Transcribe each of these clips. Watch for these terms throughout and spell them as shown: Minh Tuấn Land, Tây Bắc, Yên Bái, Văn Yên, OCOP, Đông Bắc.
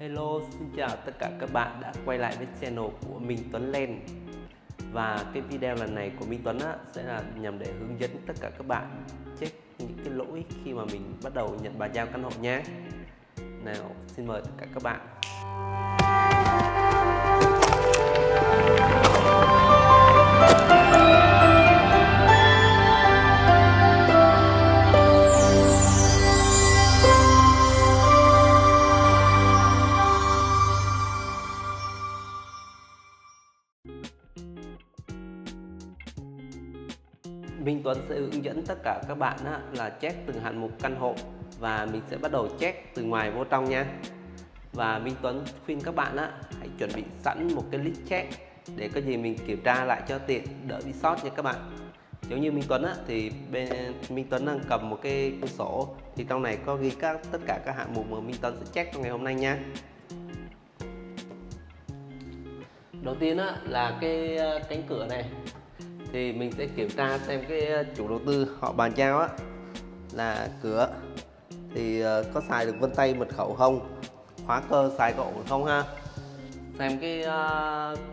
Hello, xin chào tất cả các bạn đã quay lại với channel của Minh Tuấn Land. Và cái video lần này của Minh Tuấn sẽ là nhằm để hướng dẫn tất cả các bạn check những cái lỗi khi mà mình bắt đầu nhận bàn giao căn hộ nhé. Nào, xin mời tất cả các bạn. Minh Tuấn sẽ hướng dẫn tất cả các bạn là check từng hạng mục căn hộ, và mình sẽ bắt đầu check từ ngoài vô trong nha. Và Minh Tuấn khuyên các bạn hãy chuẩn bị sẵn một cái list check để có gì mình kiểm tra lại cho tiện, đỡ bị sót nha các bạn. Giống như Minh Tuấn thì Minh Tuấn đang cầm một cái cuốn sổ, thì trong này có ghi tất cả các hạng mục mà Minh Tuấn sẽ check trong ngày hôm nay nha. Đầu tiên là cái cánh cửa này, thì mình sẽ kiểm tra xem cái chủ đầu tư họ bàn giao là cửa thì có xài được vân tay mật khẩu không, khóa cơ xài có ổn không ha. Xem cái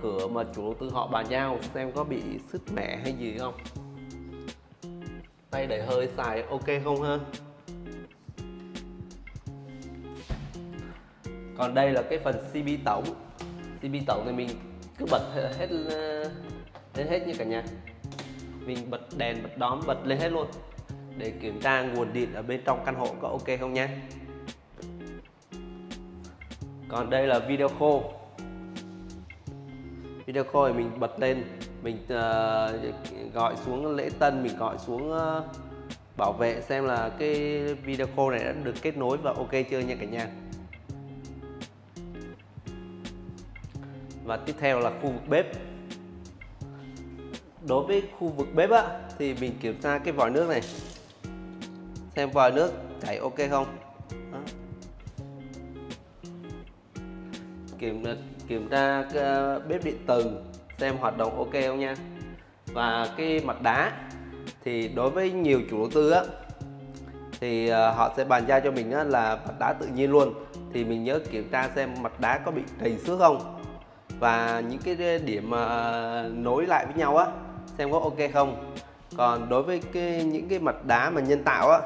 cửa mà chủ đầu tư họ bàn giao xem có bị sứt mẻ hay gì không, tay đẩy hơi xài ok không ha. Còn đây là cái phần CB tổng thì mình cứ bật hết lên hết như cả nhà, mình bật đèn, bật đóm, bật lên hết luôn để kiểm tra nguồn điện ở bên trong căn hộ có ok không nha. Còn đây là video call thì mình bật lên, mình gọi xuống lễ tân, mình gọi xuống bảo vệ xem là cái video call này đã được kết nối và ok chưa nha cả nhà. Và tiếp theo là khu vực bếp. Đối với khu vực bếp thì mình kiểm tra cái vòi nước này, xem vòi nước chảy ok không. Đó. Kiểm tra cái bếp điện từ xem hoạt động ok không nha. Và cái mặt đá thì đối với nhiều chủ đầu tư thì họ sẽ bàn giao cho mình là mặt đá tự nhiên luôn, thì mình nhớ kiểm tra xem mặt đá có bị trầy xước không, và những cái điểm nối lại với nhau xem có ok không. Còn đối với những cái mặt đá mà nhân tạo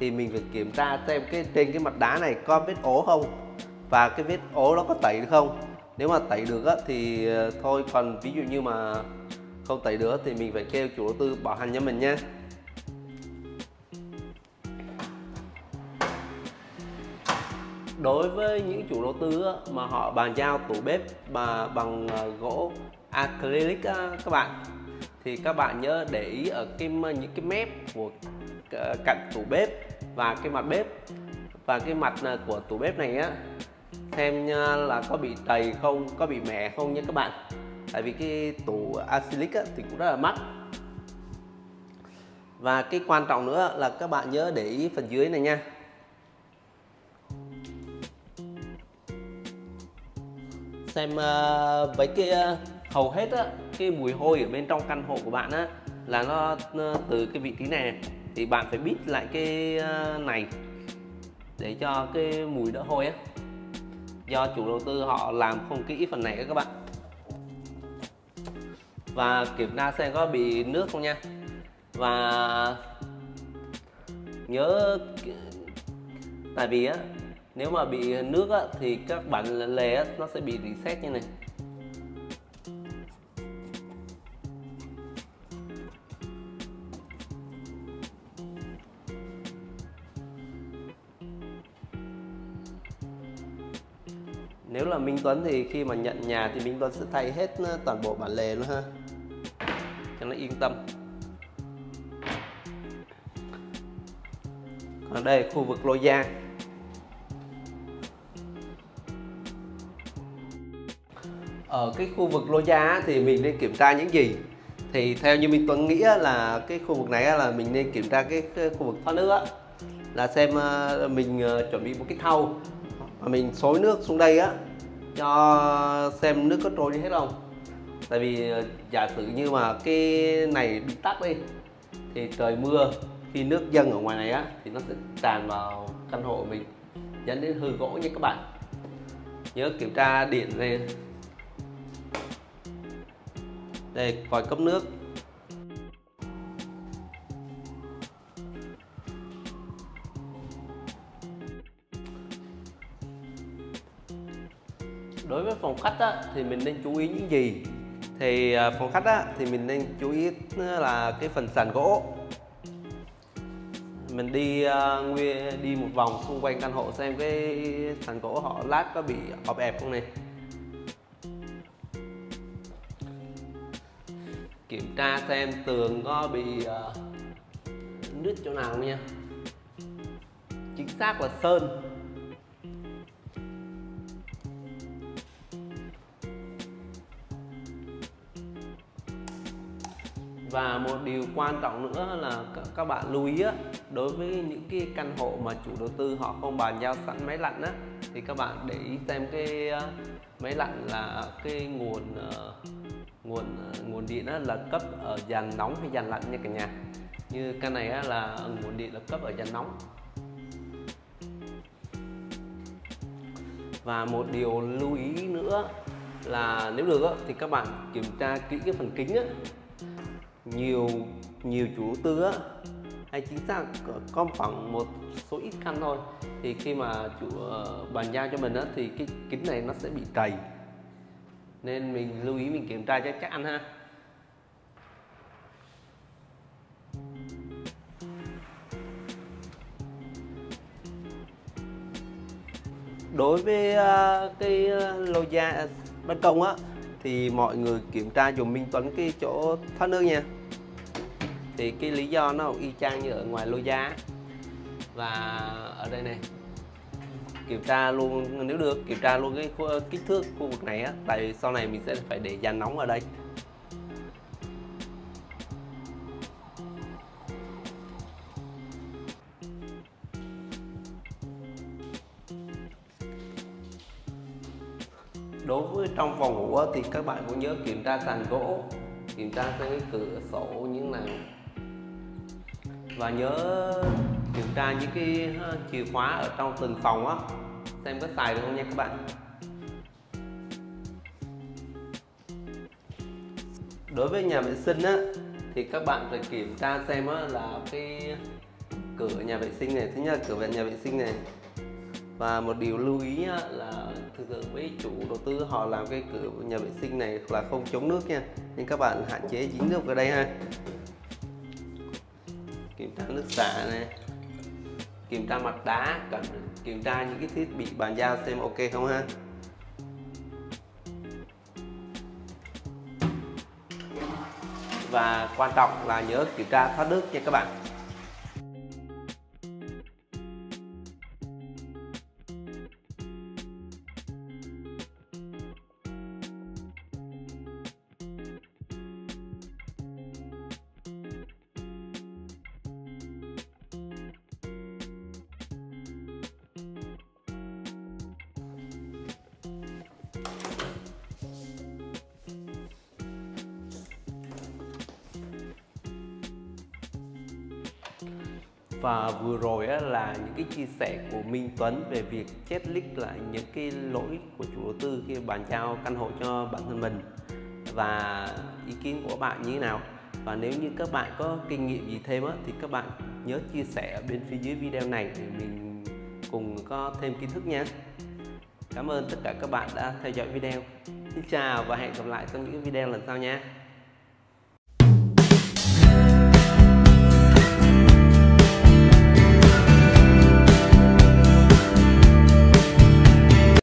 thì mình phải kiểm tra xem trên cái mặt đá này có vết ố không, và cái vết ố nó có tẩy được không. Nếu mà tẩy được thì thôi, còn ví dụ như mà không tẩy được thì mình phải kêu chủ đầu tư bảo hành cho mình nha. Đối với những chủ đầu tư mà họ bàn giao tủ bếp mà bằng gỗ acrylic các bạn, thì các bạn nhớ để ý ở những cái mép của cạnh tủ bếp và cái mặt bếp, và cái mặt của tủ bếp này xem là có bị trầy không, có bị mẻ không nha các bạn. Tại vì cái tủ acrylic thì cũng rất là mắc. Và cái quan trọng nữa là các bạn nhớ để ý phần dưới này nha. Xem với cái hầu hết cái mùi hôi ở bên trong căn hộ của bạn là nó từ cái vị trí này, thì bạn phải bít lại cái này để cho cái mùi đỡ hôi do chủ đầu tư họ làm không kỹ phần này các bạn. Và kiểm tra xem có bị nước không nha. Và nhớ, tại vì nếu mà bị nước thì các bạn lề nó sẽ bị reset như này. Nếu là Minh Tuấn thì khi mà nhận nhà thì Minh Tuấn sẽ thay hết toàn bộ bản lề luôn ha, cho nó yên tâm. Còn đây là khu vực lô gia. Ở cái khu vực lô gia thì mình nên kiểm tra những gì? Thì theo như Minh Tuấn nghĩ là cái khu vực này là mình nên kiểm tra cái khu vực thoát nước là xem mình chuẩn bị một cái thau mà mình xối nước xuống đây cho xem nước có trôi đi hết không. Tại vì giả sử như mà cái này bị tắc đi thì trời mưa, khi nước dâng ở ngoài này thì nó sẽ tràn vào căn hộ của mình dẫn đến hư gỗ nha các bạn. nhớ kiểm tra điện lên. Đây, vòi cấp nước. Đối với phòng khách á, thì mình nên chú ý những gì? Thì phòng khách á, thì mình nên chú ý là cái phần sàn gỗ. Mình đi một vòng xung quanh căn hộ xem cái sàn gỗ họ lát có bị ọp ẹp không này. Kiểm tra xem tường có bị nứt chỗ nào không nha. Chính xác là sơn. Và một điều quan trọng nữa là các bạn lưu ý á, đối với những cái căn hộ mà chủ đầu tư họ không bàn giao sẵn máy lạnh á, thì các bạn để ý xem cái máy lạnh là cái nguồn điện á, là cấp ở dàn nóng hay dàn lạnh nha cả nhà. Như cái này á, là nguồn điện là cấp ở dàn nóng. Và một điều lưu ý nữa là nếu được á, thì các bạn kiểm tra kỹ cái phần kính á. Nhiều chủ đầu tư á, hay chính xác có khoảng một số ít căn thôi, thì khi mà chủ bàn giao cho mình á, thì cái kính này nó sẽ bị trầy, nên mình lưu ý mình kiểm tra cho chắc ăn ha. Đối với cái lô gia ban công á, thì mọi người kiểm tra dùm Minh Tuấn cái chỗ thoát nước nha. Thì cái lý do nó y chang như ở ngoài lô gia. Và ở đây này, kiểm tra luôn, nếu được kiểm tra luôn cái kích thước khu vực này á, tại vì sau này mình sẽ phải để dàn nóng ở đây. Đối với trong phòng ngủ thì các bạn cũng nhớ kiểm tra sàn gỗ, kiểm tra xem cái cửa sổ như thế nào, và nhớ kiểm tra những cái chìa khóa ở trong từng phòng á, xem có xài được không nha các bạn. Đối với nhà vệ sinh á, thì các bạn phải kiểm tra xem á, là cái cửa nhà vệ sinh này, thứ nhất là cửa nhà vệ sinh này. Và một điều lưu ý là thực sự với chủ đầu tư họ làm cái cửa nhà vệ sinh này là không chống nước nha, nên các bạn hạn chế dính nước vào đây ha. Kiểm tra nước xả này, kiểm tra mặt đá, kiểm tra những cái thiết bị bàn giao xem ok không ha. Và quan trọng là nhớ kiểm tra thoát nước nha các bạn. Và vừa rồi là những cái chia sẻ của Minh Tuấn về việc checklist lại những cái lỗi của chủ đầu tư khi bàn giao căn hộ cho bản thân mình, và ý kiến của bạn như thế nào. Và nếu như các bạn có kinh nghiệm gì thêm thì các bạn nhớ chia sẻ ở bên phía dưới video này để mình cùng có thêm kiến thức nha. Cảm ơn tất cả các bạn đã theo dõi video. Xin chào và hẹn gặp lại trong những video lần sau nha.